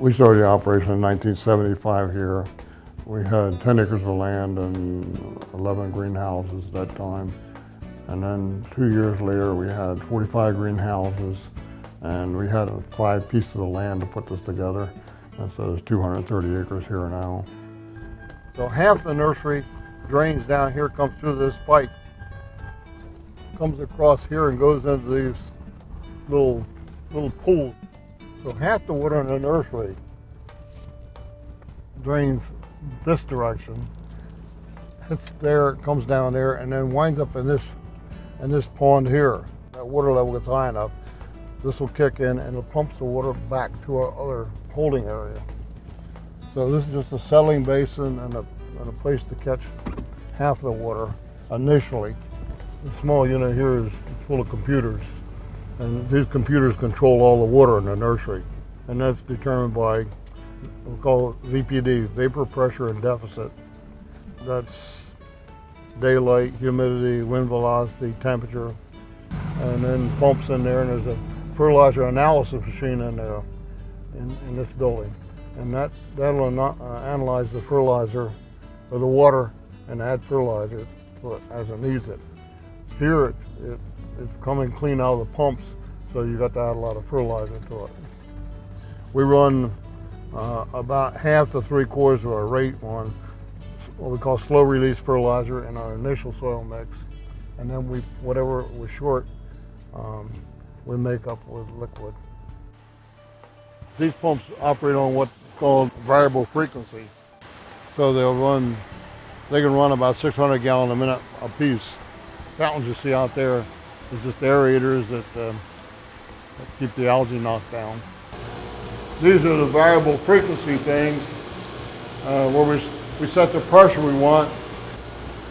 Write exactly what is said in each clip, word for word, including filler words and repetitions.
We started the operation in nineteen seventy-five here. We had ten acres of land and eleven greenhouses at that time. And then two years later, we had forty-five greenhouses, and we had five pieces of land to put this together. And so there's two hundred thirty acres here now. So half the nursery drains down here, comes through this pipe, comes across here and goes into these little, little pools. So half the water in the nursery drains this direction, hits there, comes down there, and then winds up in this, in this pond here. That water level gets high enough, this will kick in and it pumps the water back to our other holding area. So this is just a settling basin and a, and a place to catch half the water initially. The small unit here is full of computers, and these computers control all the water in the nursery, and that's determined by what we call V P D, vapor pressure and deficit. That's daylight, humidity, wind velocity, temperature, and then pumps in there, and there's a fertilizer analysis machine in there in, in this building. And that, that'll analyze the fertilizer or the water and add fertilizer as it needs it. Here it's, it, it's coming clean out of the pumps, so you got to add a lot of fertilizer to it. We run uh, about half to three quarters of our rate on what we call slow release fertilizer in our initial soil mix, and then we, whatever we're short, um, we make up with liquid. These pumps operate on what's called variable frequency. So they'll run, they can run about six hundred gallon a minute a piece. Fountains you see out there is just aerators that, um, that keep the algae knocked down. These are the variable frequency things uh, where we, we set the pressure we want.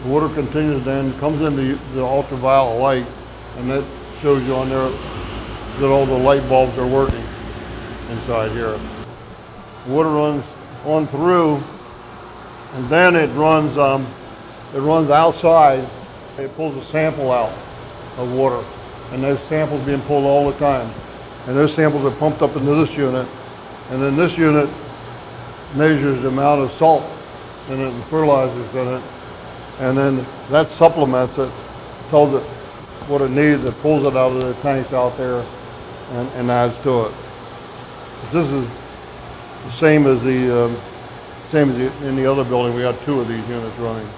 The water continues then, comes into the ultraviolet light, and that shows you on there that all the light bulbs are working inside here. Water runs on through, and then it runs, um, it runs outside. It pulls a sample out of water, and those samples being pulled all the time. And those samples are pumped up into this unit, and then this unit measures the amount of salt in it and fertilizers in it, and then that supplements it, tells it what it needs, it pulls it out of the tanks out there and, and adds to it. This is the same as the um, same as the, in the other building. We got two of these units running.